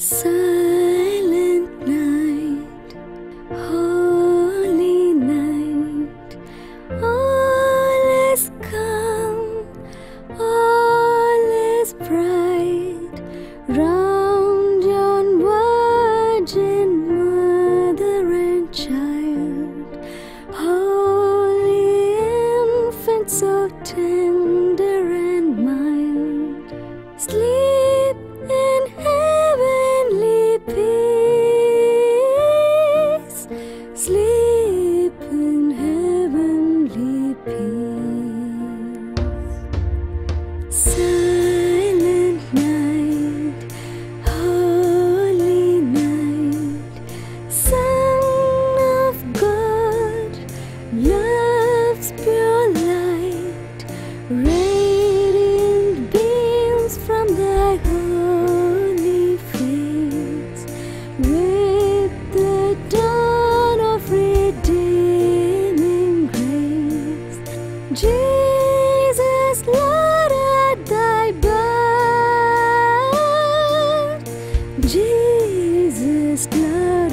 Silent night, holy night, all is calm, all is bright, round yon virgin mother and child, holy infant so tender and mild, sleep in heaven. Sleep in heavenly peace. Silent night, holy night, Son of God, love's pure light, radiant beams from thy holy face, with the dawn Jesus, Lord, at thy birth, Jesus, Lord,